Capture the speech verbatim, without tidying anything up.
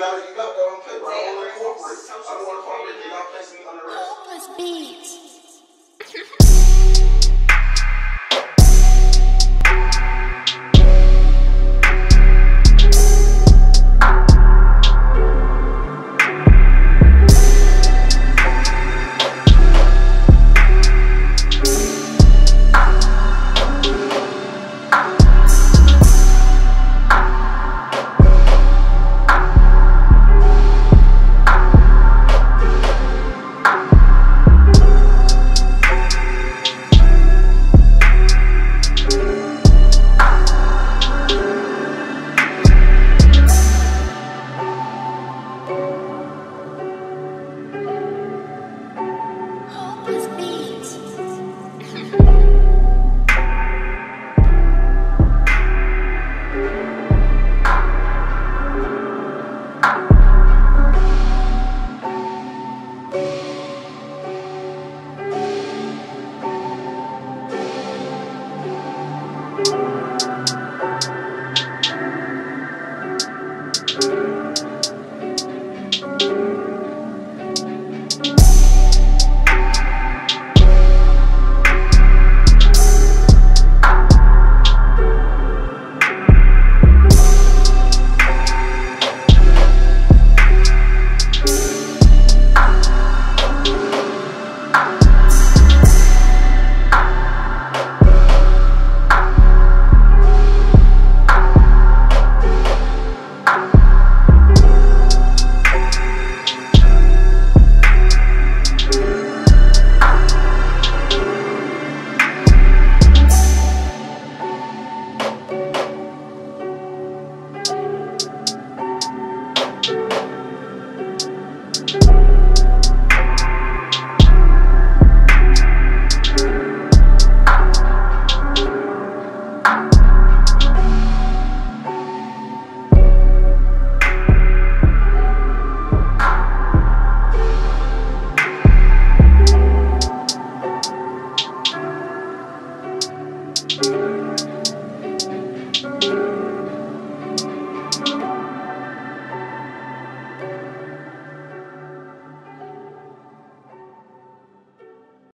gotta, you gotta go and play. I don't want to incorporate. I don't want to incorporate. They gotta place me on the rest. Hopeless beats. Thank you.